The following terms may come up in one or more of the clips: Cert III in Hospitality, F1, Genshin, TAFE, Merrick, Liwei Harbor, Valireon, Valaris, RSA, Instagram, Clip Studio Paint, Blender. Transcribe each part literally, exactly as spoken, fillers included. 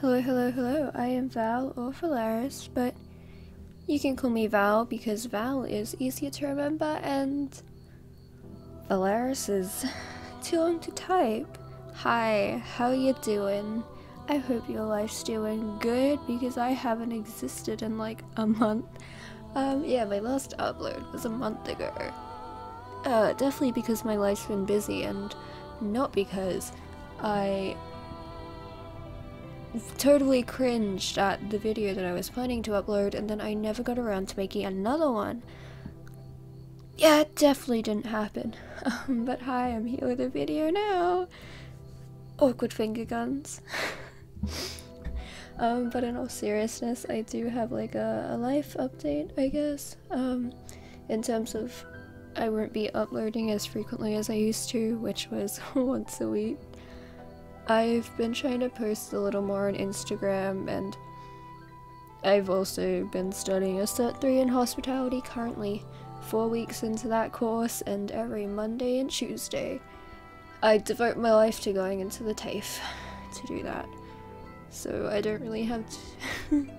Hello, hello, hello. I am Val or Valaris, but you can call me Val because Val is easier to remember and Valaris is too long to type. Hi, how you doing? I hope your life's doing good because I haven't existed in like a month. Um, yeah, my last upload was a month ago. Uh, definitely because my life's been busy and not because I totally cringed at the video that I was planning to upload and then I never got around to making another one. Yeah, it definitely didn't happen. Um, but hi, I'm here with a video now. Awkward finger guns. um, but in all seriousness, I do have like a, a life update, I guess. Um, in terms of I won't be uploading as frequently as I used to, which was once a week. I've been trying to post a little more on Instagram, and I've also been studying a Cert three in Hospitality currently, four weeks into that course, and every Monday and Tuesday I devote my life to going into the TAFE to do that. So I don't really have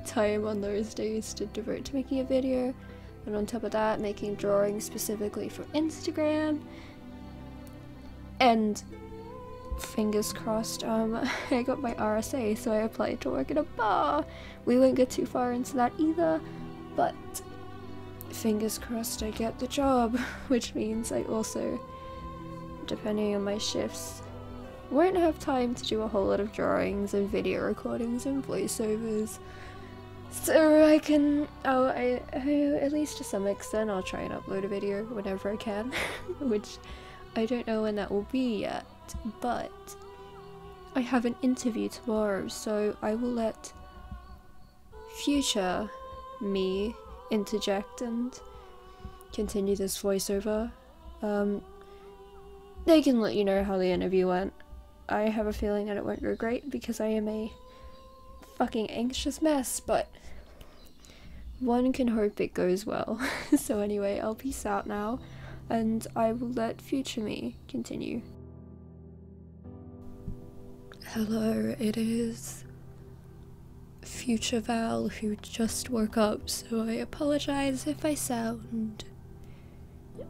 time on those days to devote to making a video, and on top of that, making drawings specifically for Instagram, and fingers crossed, um, I got my R S A, so I applied to work at a bar. We won't get too far into that either, but fingers crossed I get the job, which means I also, depending on my shifts, won't have time to do a whole lot of drawings and video recordings and voiceovers, so I can, oh, I, I at least to some extent, I'll try and upload a video whenever I can, which I don't know when that will be yet. But I have an interview tomorrow, so I will let future me interject and continue this voiceover. Um, they can let you know how the interview went. I have a feeling that it won't go great because I am a fucking anxious mess, but one can hope it goes well. So anyway, I'll peace out now, and I will let future me continue. Hello, it is future Val who just woke up, so I apologize if I sound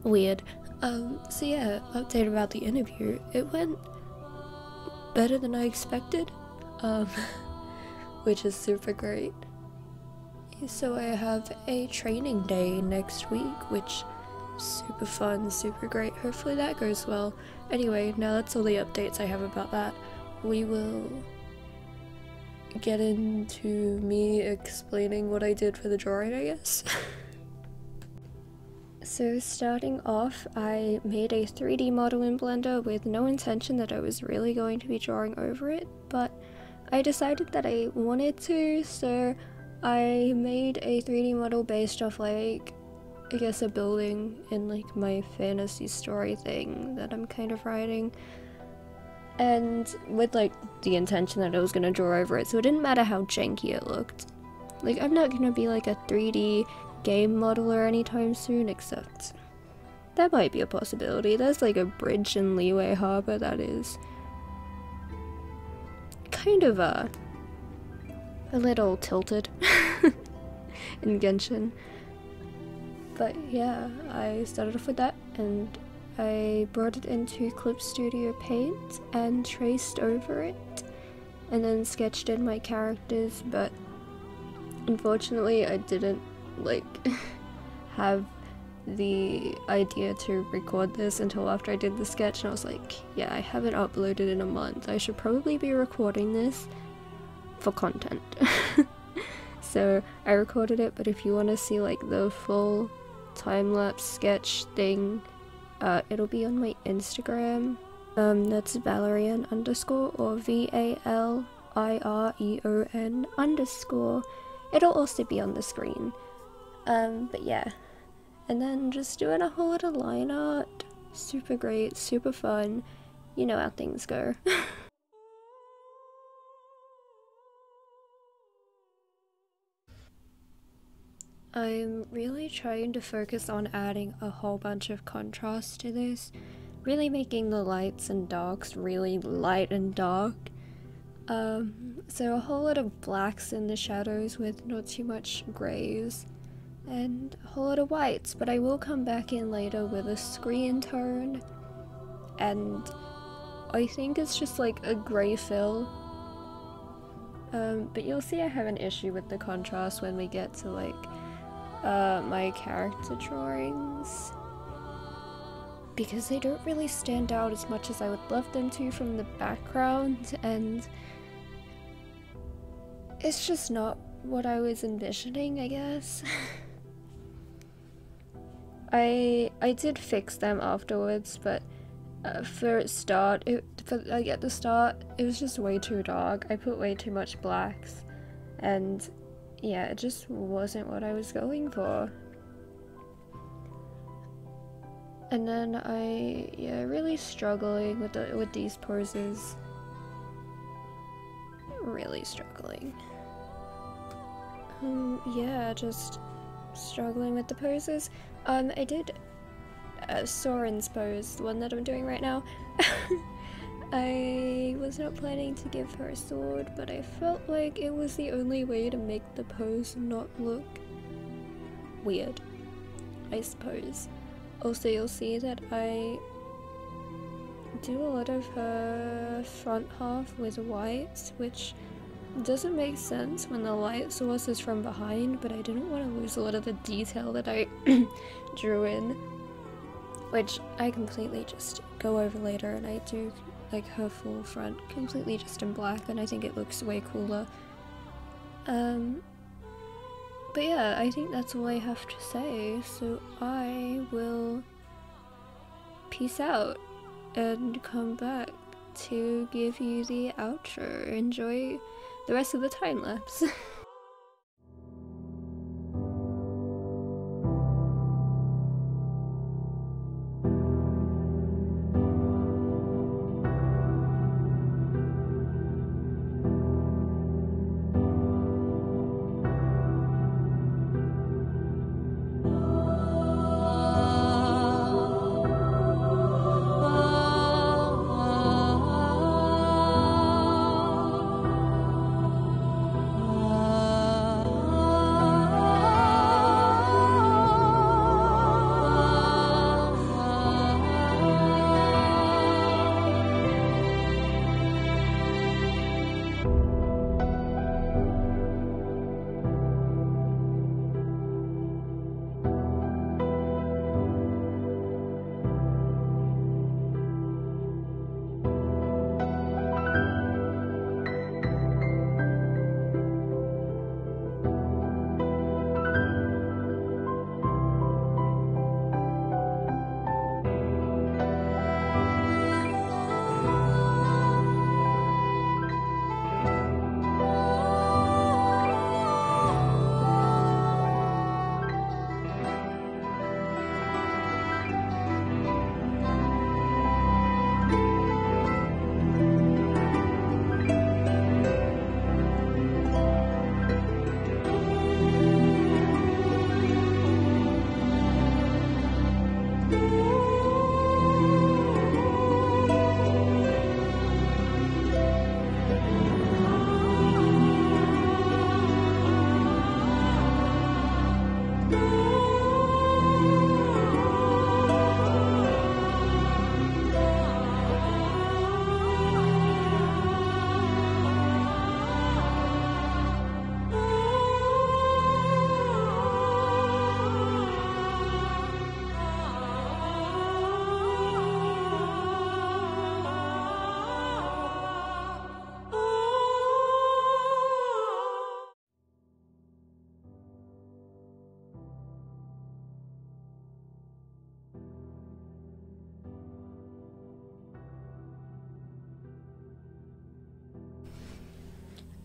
weird. Um, so yeah, update about the interview. It went better than I expected, um, which is super great. So I have a training day next week, which super fun, super great. Hopefully that goes well. Anyway, now that's all the updates I have about that. We will get into me explaining what I did for the drawing, I guess. So starting off, I made a three D model in Blender with no intention that I was really going to be drawing over it, but I decided that I wanted to, so I made a three D model based off, like, I guess a building in, like, my fantasy story thing that I'm kind of writing. And with like the intention that I was gonna draw over it, so it didn't matter how janky it looked. Like, I'm not gonna be like a three D game modeler anytime soon, except that might be a possibility. There's like a bridge in Liwei Harbor that is kind of a, a little tilted in Genshin. But yeah, I started off with that, and I brought it into Clip Studio Paint and traced over it, and then sketched in my characters, but unfortunately I didn't, like, have the idea to record this until after I did the sketch, and I was like, yeah, I haven't uploaded in a month, I should probably be recording this for content. So I recorded it, but if you want to see, like, the full time-lapse sketch thing, Uh, it'll be on my Instagram. Um, that's Valireon underscore or V A L I R E O N underscore. It'll also be on the screen. Um, but yeah. And then just doing a whole lot of line art. Super great, super fun. You know how things go. I'm really trying to focus on adding a whole bunch of contrast to this, really making the lights and darks really light and dark, Um, so a whole lot of blacks in the shadows with not too much grays, and a whole lot of whites, but I will come back in later with a screen tone, and I think it's just like a grey fill. Um, but you'll see I have an issue with the contrast when we get to like uh, my character drawings, because they don't really stand out as much as I would love them to from the background, and it's just not what I was envisioning, I guess. I I did fix them afterwards, but uh, for start, it, for like at the start, it was just way too dark. I put way too much blacks, and yeah, it just wasn't what I was going for. And then I, yeah, really struggling with the, with these poses. Really struggling. Um, yeah, just struggling with the poses. Um, I did uh, Soren's pose, the one that I'm doing right now. I was not planning to give her a sword, but I felt like it was the only way to make the pose not look weird, I suppose. Also, you'll see that I do a lot of her front half with whites, which doesn't make sense when the light source is from behind, but I didn't want to lose a lot of the detail that I drew in, which I completely just go over later, and I do like her full front completely just in black, and I think it looks way cooler. Um, But yeah, I think that's all I have to say, so I will peace out and come back to give you the outro. Enjoy the rest of the time lapse.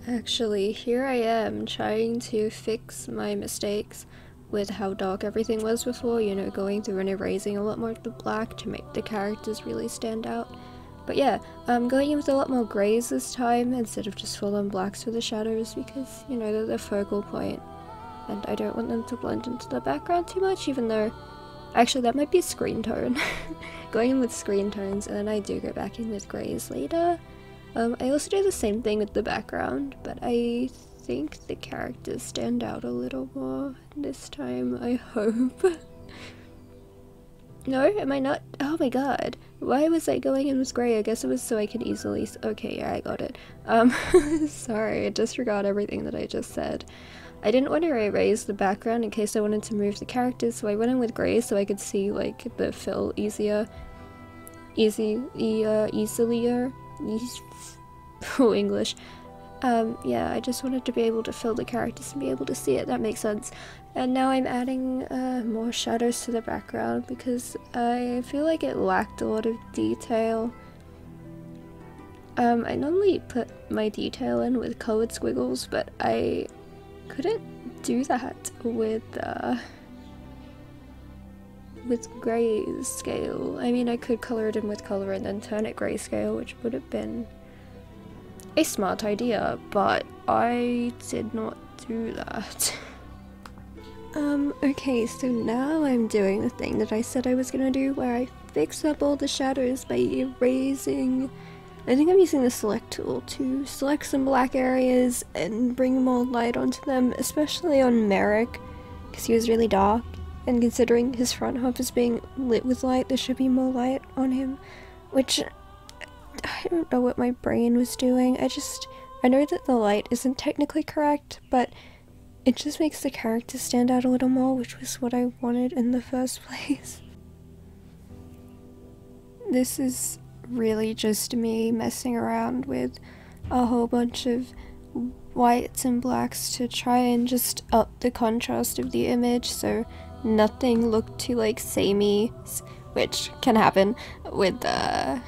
Actually, here I am trying to fix my mistakes with how dark everything was before, you know, going through and erasing a lot more of the black to make the characters really stand out. But yeah, I'm going in with a lot more greys this time instead of just full on blacks for the shadows, because, you know, they're the focal point, and I don't want them to blend into the background too much, even though, actually that might be screen tone. Going in with screen tones, and then I do go back in with greys later. Um, I also did the same thing with the background, but I think the characters stand out a little more this time, I hope. No? Am I not? Oh my god. Why was I going in with grey? I guess it was so I could easily s- Okay, yeah, I got it. Um, sorry, I disregard everything that I just said. I didn't want to erase the background in case I wanted to move the characters, so I went in with grey so I could see, like, the fill easier. Easy, e uh, easilier. Eas oh, English. Um, yeah, I just wanted to be able to fill the characters and be able to see it, that makes sense. And now I'm adding uh, more shadows to the background because I feel like it lacked a lot of detail. Um, I normally put my detail in with colored squiggles, but I couldn't do that with, uh, with grayscale. I mean, I could color it in with color and then turn it grayscale, which would have been a smart idea, but I did not do that. um, okay, so now I'm doing the thing that I said I was gonna do where I fix up all the shadows by erasing... I think I'm using the select tool to select some black areas and bring more light onto them, especially on Merrick, because he was really dark, and considering his front half is being lit with light, there should be more light on him, which... I don't know what my brain was doing. I just, I know that the light isn't technically correct, but it just makes the character stand out a little more, which was what I wanted in the first place. This is really just me messing around with a whole bunch of whites and blacks to try and just up the contrast of the image so nothing looked too like samey, which can happen with the... Uh,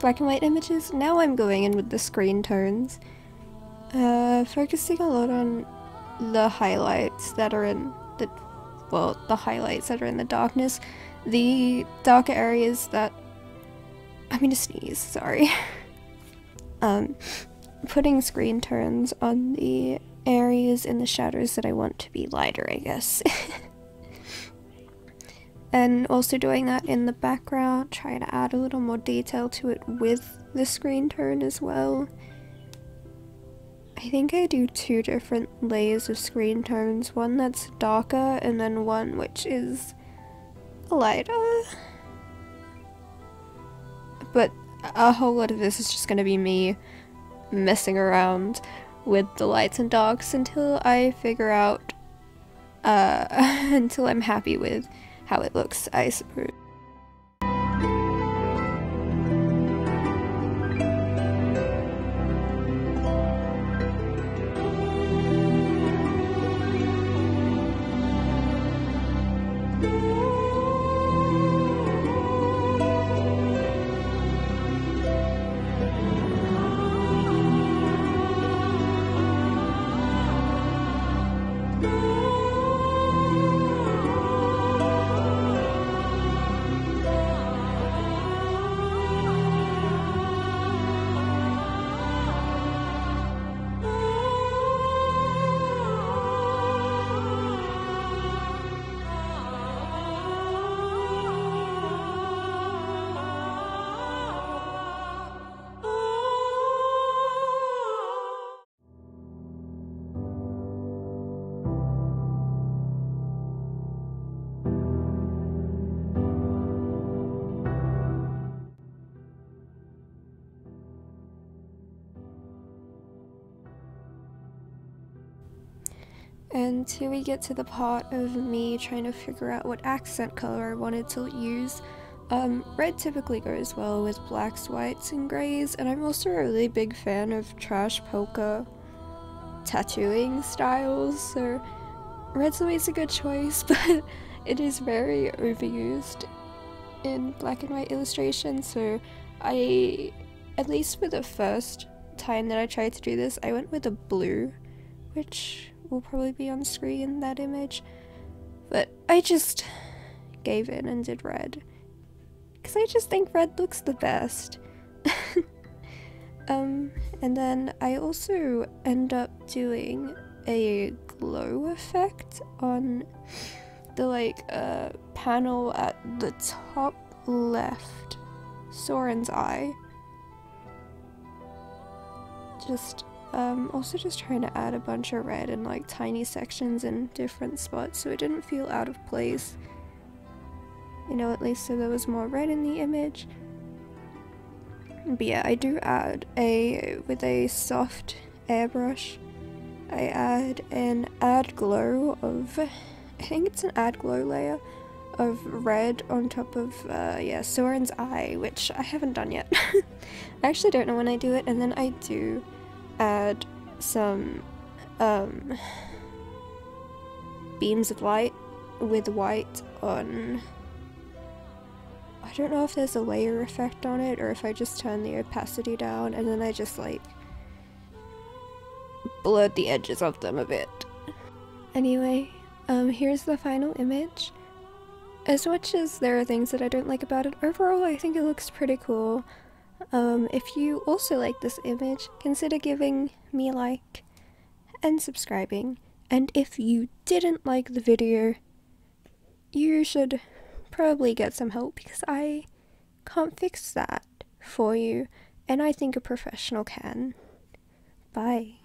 black and white images. Now I'm going in with the screen tones, uh, focusing a lot on the highlights that are in the, well, the highlights that are in the darkness, the darker areas that, I'm gonna sneeze, sorry, um, putting screen tones on the areas in the shadows that I want to be lighter, I guess. And also doing that in the background, trying to add a little more detail to it with the screen tone as well. I think I do two different layers of screen tones, one that's darker and then one which is lighter. But a whole lot of this is just going to be me messing around with the lights and darks until I figure out, uh, until I'm happy with how it looks, I suppose. And here we get to the part of me trying to figure out what accent color I wanted to use. Um, red typically goes well with blacks, whites, and greys, and I'm also a really big fan of trash polka tattooing styles, so red's always a good choice, but it is very overused in black and white illustration, so I, at least for the first time that I tried to do this, I went with a blue, which will probably be on screen in that image, but I just gave in and did red because I just think red looks the best. um, and then I also end up doing a glow effect on the like uh, panel at the top left, Soren's eye. just um, also just trying to add a bunch of red in like tiny sections in different spots so it didn't feel out of place. You know, at least so there was more red in the image. But yeah, I do add a, with a soft airbrush, I add an add glow of, I think it's an add glow layer of red on top of, uh, yeah, Soren's eye, which I haven't done yet. I actually don't know when I do it, and then I do add some um, beams of light with white on... I don't know if there's a layer effect on it, or if I just turn the opacity down, and then I just, like, blurred the edges of them a bit. Anyway, um, here's the final image. As much as there are things that I don't like about it, overall I think it looks pretty cool. Um, if you also like this image, consider giving me a like and subscribing. And if you didn't like the video, you should probably get some help because I can't fix that for you, and I think a professional can. Bye.